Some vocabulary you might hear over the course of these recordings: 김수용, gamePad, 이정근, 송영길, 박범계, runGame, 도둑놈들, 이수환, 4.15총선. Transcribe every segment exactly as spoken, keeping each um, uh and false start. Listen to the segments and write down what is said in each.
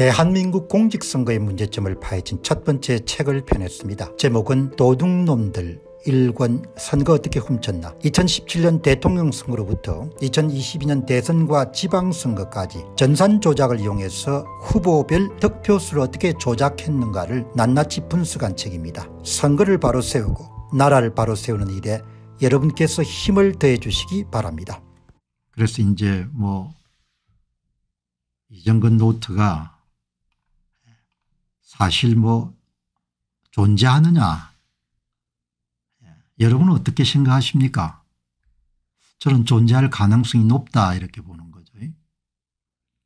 대한민국 공직선거의 문제점을 파헤친 첫 번째 책을 펴냈습니다. 제목은 도둑놈들 일권 선거 어떻게 훔쳤나. 이천십칠 년 대통령 선거로부터 이천이십이 년 대선과 지방선거까지 전산 조작을 이용해서 후보별 득표수를 어떻게 조작했는가를 낱낱이 분석한 책입니다. 선거를 바로 세우고 나라를 바로 세우는 일에 여러분께서 힘을 더해 주시기 바랍니다. 그래서 이제 뭐 이정근 노트가 사실 뭐 존재하느냐, 여러분은 어떻게 생각하십니까? 저는 존재할 가능성이 높다 이렇게 보는 거죠.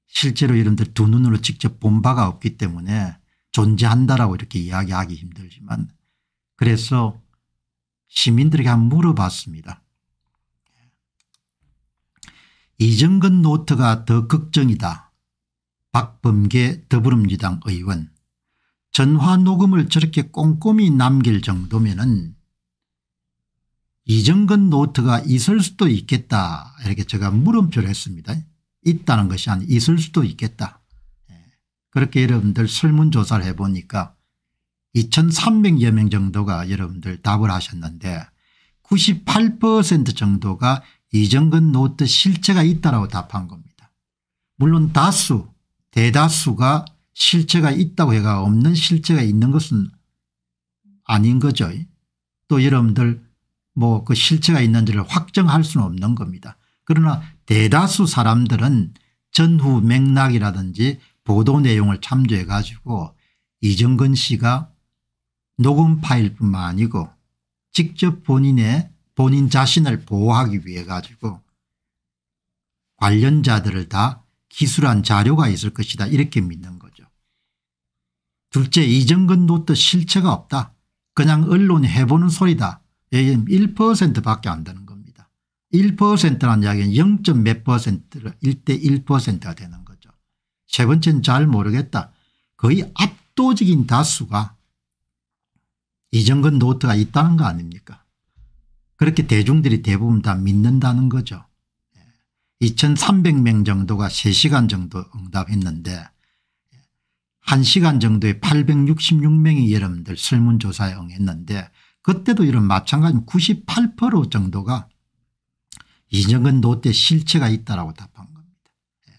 실제로 여러분들 두 눈으로 직접 본 바가 없기 때문에 존재한다라고 이렇게 이야기하기 힘들지만, 그래서 시민들에게 한번 물어봤습니다. 이정근 노트가 더 걱정이다. 박범계 더불어민주당 의원. 전화 녹음을 저렇게 꼼꼼히 남길 정도면은 이정근 노트가 있을 수도 있겠다 이렇게 제가 물음표를 했습니다. 있다는 것이 아니 있을 수도 있겠다. 그렇게 여러분들 설문조사를 해보니까 이천삼백여 명 정도가 여러분들 답을 하셨는데 구십팔 퍼센트 정도가 이정근 노트 실체가 있다라고 답한 겁니다. 물론 다수 대다수가 실체가 있다고 해가 없는 실체가 있는 것은 아닌 거죠. 또 여러분들 뭐 그 실체가 있는지를 확정할 수는 없는 겁니다. 그러나 대다수 사람들은 전후 맥락이라든지 보도 내용을 참조해 가지고 이정근 씨가 녹음 파일뿐만 아니고 직접 본인의 본인 자신을 보호하기 위해 가지고 관련자들을 다 기술한 자료가 있을 것이다 이렇게 믿는 거죠. 둘째, 이정근 노트 실체가 없다. 그냥 언론이 해보는 소리다. 일 퍼센트밖에 안 되는 겁니다. 일 퍼센트라는 이야기는 영 점 몇 퍼센트를 일 대 일 퍼센트가 되는 거죠. 세 번째는 잘 모르겠다. 거의 압도적인 다수가 이정근 노트가 있다는 거 아닙니까? 그렇게 대중들이 대부분 다 믿는다는 거죠. 이천삼백 명 정도가 세 시간 정도 응답했는데 한 시간 정도에 팔백육십육 명이 여러분들 설문조사에 응했는데 그때도 이런 마찬가지로 구십팔 퍼센트 정도가 이정근 노트의 실체가 있다라고 답한 겁니다. 예.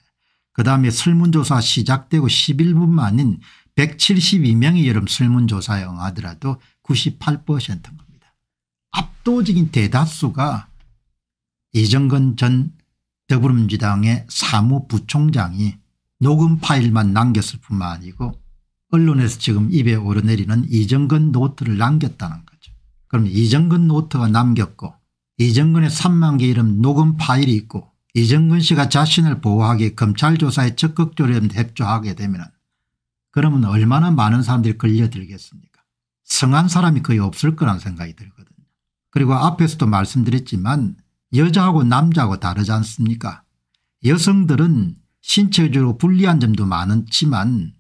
그다음에 설문조사 시작되고 십일 분 만인 백칠십이 명이 여러분 설문조사에 응하더라도 구십팔 퍼센트인 겁니다. 압도적인 대다수가 이정근 전 더불어민주당의 사무부총장이 녹음 파일만 남겼을 뿐만 아니고 언론에서 지금 입에 오르내리는 이정근 노트를 남겼다는 거예요. 그럼 이정근 노트가 남겼고 이정근의 삼만 개 이름 녹음 파일이 있고 이정근 씨가 자신을 보호하기 검찰 조사에 적극적으로 협조하게 되면 그러면 얼마나 많은 사람들이 걸려들겠습니까? 성한 사람이 거의 없을 거란 생각이 들거든요. 그리고 앞에서도 말씀드렸지만 여자하고 남자하고 다르지 않습니까? 여성들은 신체적으로 불리한 점도 많지만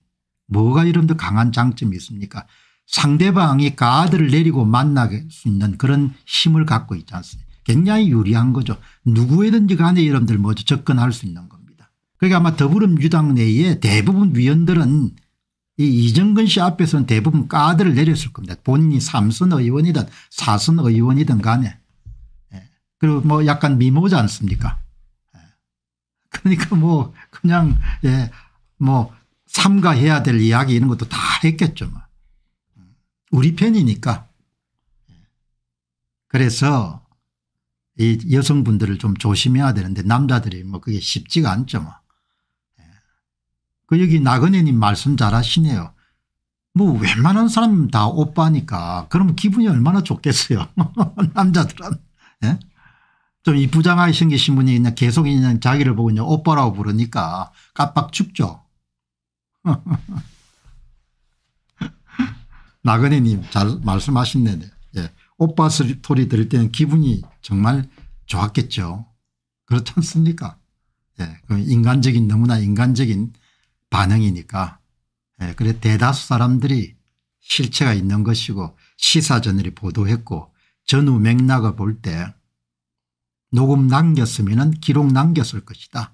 뭐가 이런 더 강한 장점이 있습니까? 상대방이 가드를 내리고 만날 수 있는 그런 힘을 갖고 있지 않습니까? 굉장히 유리한 거죠. 누구에든지 간에 여러분들 먼저 접근할 수 있는 겁니다. 그러니까 아마 더불어민주당 내에 대부분 위원들은 이 이정근 씨 앞에서는 대부분 가드를 내렸을 겁니다. 본인이 삼선 의원이든 사선 의원이든 간에. 그리고 뭐 약간 미모지 않습니까? 그러니까 뭐 그냥 예 뭐 삼가해야 될 이야기 이런 것도 다 했겠죠. 우리 편이니까. 그래서 이 여성분들을 좀 조심해야 되는데 남자들이 뭐 그게 쉽지가 않죠. 뭐. 그 여기 나그네님 말씀 잘하시네요. 뭐 웬만한 사람은 다 오빠니까 그럼 기분이 얼마나 좋겠어요. 남자들은 예? 좀 이쁘장하게 생기신 분이 그냥 계속 그냥 자기를 보고 그냥 오빠라고 부르니까 깜빡 죽죠. 나그네님 잘 말씀하셨는데 예. 오빠 소리 들을 때는 기분이 정말 좋았겠죠. 그렇지 않습니까? 예. 인간적인 너무나 인간적인 반응이니까. 예. 그래 대다수 사람들이 실체가 있는 것이고 시사저널이 보도했고 전후 맥락을 볼 때 녹음 남겼으면 기록 남겼을 것이다.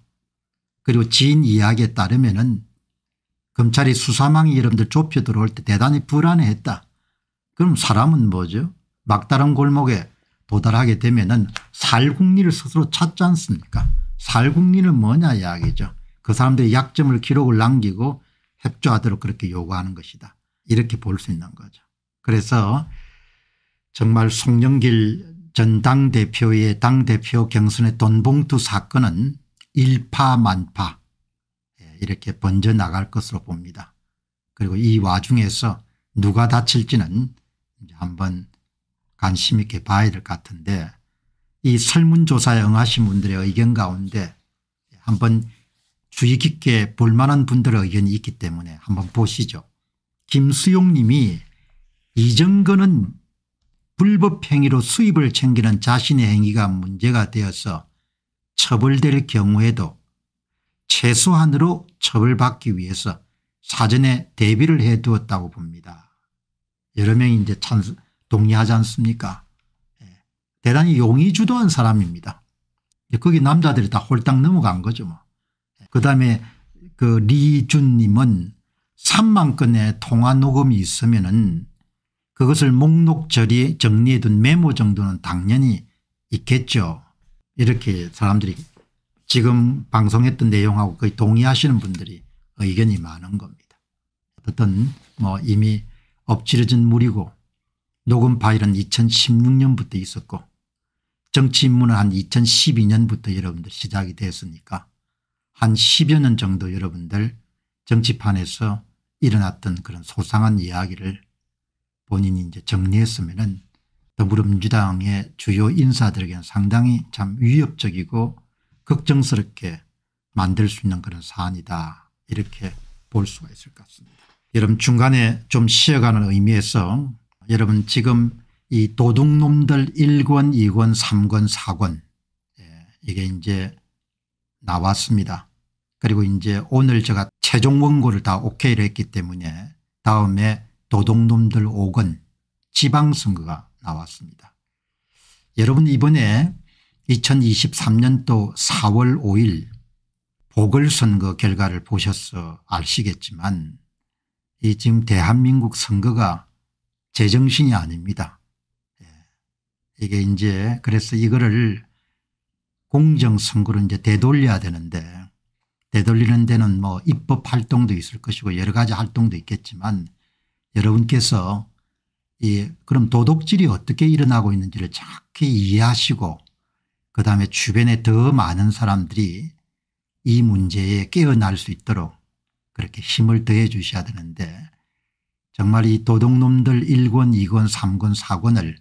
그리고 지인 이야기에 따르면 검찰이 수사망이 여러분들 좁혀 들어올 때 대단히 불안해했다. 그럼 사람은 뭐죠? 막다른 골목에 도달하게 되면은 살궁리를 스스로 찾지 않습니까? 살궁리는 뭐냐 이야기죠. 그 사람들의 약점을 기록을 남기고 협조하도록 그렇게 요구하는 것이다. 이렇게 볼 수 있는 거죠. 그래서 정말 송영길 전 당대표의 당대표 경선의 돈봉투 사건은 일파만파 이렇게 번져나갈 것으로 봅니다. 그리고 이 와중에서 누가 다칠지는 이제 한번 관심 있게 봐야 될 것 같은데, 이 설문조사에 응하신 분들의 의견 가운데 한번 주의 깊게 볼 만한 분들의 의견이 있기 때문에 한번 보시죠. 김수용 님이 이정근은 불법행위로 수입을 챙기는 자신의 행위가 문제가 되어서 처벌될 경우에도 최소한으로 처벌받기 위해서 사전에 대비를 해두었다고 봅니다. 여러 명이 이제 찬, 동의하지 않습니까? 대단히 용의 주도한 사람입니다. 거기 남자들이 다 홀딱 넘어간 거죠 뭐. 그다음에 그 리준님은 삼만 건의 통화 녹음이 있으면은 그것을 목록 정리해둔 메모 정도는 당연히 있겠죠. 이렇게 사람들이 지금 방송했던 내용하고 거의 동의하시는 분들이 의견이 많은 겁니다. 어떤 뭐 이미 엎질러진 물이고 녹음 파일은 이천십육 년부터 있었고 정치 입문은 한 이천십이 년부터 여러분들 시작이 됐으니까 한 십여 년 정도 여러분들 정치판에서 일어났던 그런 소상한 이야기를 본인이 이제 정리했으면은 더불어민주당의 주요 인사들에게는 상당히 참 위협적이고 걱정스럽게 만들 수 있는 그런 사안이다. 이렇게 볼 수가 있을 것 같습니다. 여러분 중간에 좀 쉬어가는 의미에서 여러분 지금 이 도둑놈들 일 권, 이 권, 삼 권, 사 권 예, 이게 이제 나왔습니다. 그리고 이제 오늘 제가 최종 원고를 다 오케이를 했기 때문에 다음에 도둑놈들 오 권 지방선거가 나왔습니다. 여러분 이번에 이천이십삼 년도 사월 오일 보궐선거 결과를 보셔서 아시겠지만 이 지금 대한민국 선거가 제정신이 아닙니다. 예. 이게 이제 그래서 이거를 공정선거로 이제 되돌려야 되는데 되돌리는 데는 뭐 입법 활동도 있을 것이고 여러 가지 활동도 있겠지만 여러분께서 이 그럼 도둑질이 어떻게 일어나고 있는지를 정확히 이해하시고 그다음에 주변에 더 많은 사람들이 이 문제에 깨어날 수 있도록 그렇게 힘을 더해 주셔야 되는데 정말 이 도둑놈들 일 권, 이 권, 삼 권, 사 권을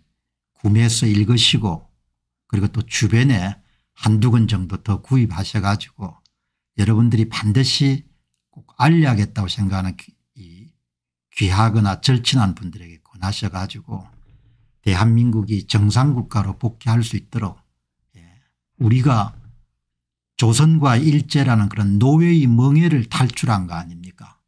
구매해서 읽으시고 그리고 또 주변에 한두 권 정도 더 구입하셔 가지고 여러분들이 반드시 꼭 알려야겠다고 생각하는 이 귀하거나 절친한 분들에게 권하셔 가지고 대한민국이 정상국가로 복귀할 수 있도록 우리가 조선과 일제라는 그런 노예의 멍에를 탈출한 거 아닙니까?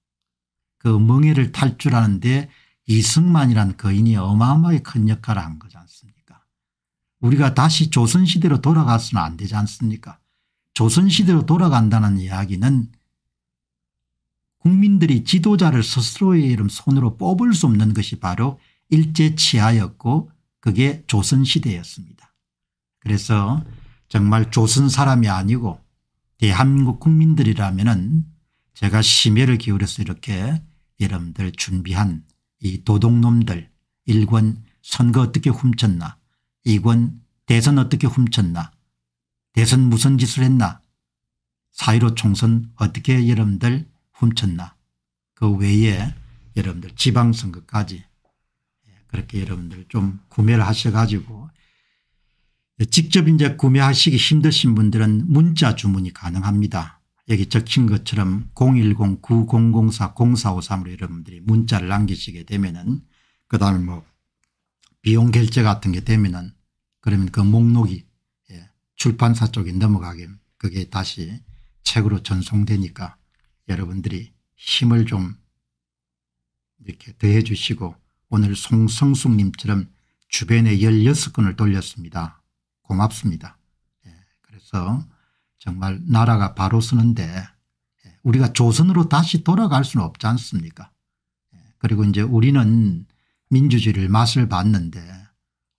그 멍에를 탈출하는데 이승만이란 거인이 어마어마하게 큰 역할을 한 거지 않습니까? 우리가 다시 조선시대로 돌아가서는 안 되지 않습니까? 조선시대로 돌아간다는 이야기는 국민들이 지도자를 스스로의 이름 손으로 뽑을 수 없는 것이 바로 일제치하였고 그게 조선시대였습니다. 그래서 정말 조선 사람이 아니고 대한민국 국민들이라면은 제가 심혈을 기울여서 이렇게 여러분들 준비한 이 도둑놈들 일 권 선거 어떻게 훔쳤나, 이 권 대선 어떻게 훔쳤나, 대선 무슨 짓을 했나, 사 일오 총선 어떻게 여러분들 훔쳤나, 그 외에 여러분들 지방선거까지 그렇게 여러분들 좀 구매를 하셔가지고 직접 이제 구매하시기 힘드신 분들은 문자 주문이 가능합니다. 여기 적힌 것처럼 공일공 구공공사 공사오삼으로 여러분들이 문자를 남기시게 되면은 그 다음에 뭐 비용 결제 같은 게 되면은 그러면 그 목록이 예, 출판사 쪽에 넘어가게 그게 다시 책으로 전송되니까 여러분들이 힘을 좀 이렇게 더해 주시고 오늘 송성숙님처럼 주변에 열여섯 건을 돌렸습니다. 고맙습니다. 예, 그래서 정말 나라가 바로 서는데 우리가 조선으로 다시 돌아갈 수는 없지 않습니까? 그리고 이제 우리는 민주주의를 맛을 봤는데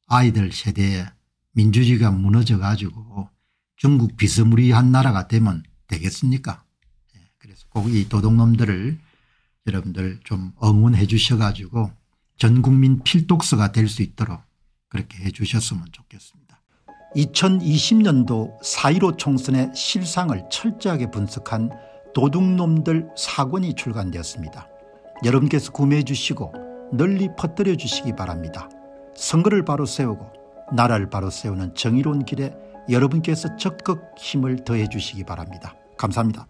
아이들 세대에 민주주의가 무너져 가지고 중국 비스무리한 나라가 되면 되겠습니까? 그래서 꼭 이 도둑놈들을 여러분들 좀 응원해 주셔가지고 전 국민 필독서가 될 수 있도록 그렇게 해 주셨으면 좋겠습니다. 이천이십 년도 사 일오 총선의 실상을 철저하게 분석한 도둑놈들 사 권이 출간되었습니다. 여러분께서 구매해 주시고 널리 퍼뜨려 주시기 바랍니다. 선거를 바로 세우고 나라를 바로 세우는 정의로운 길에 여러분께서 적극 힘을 더해 주시기 바랍니다. 감사합니다.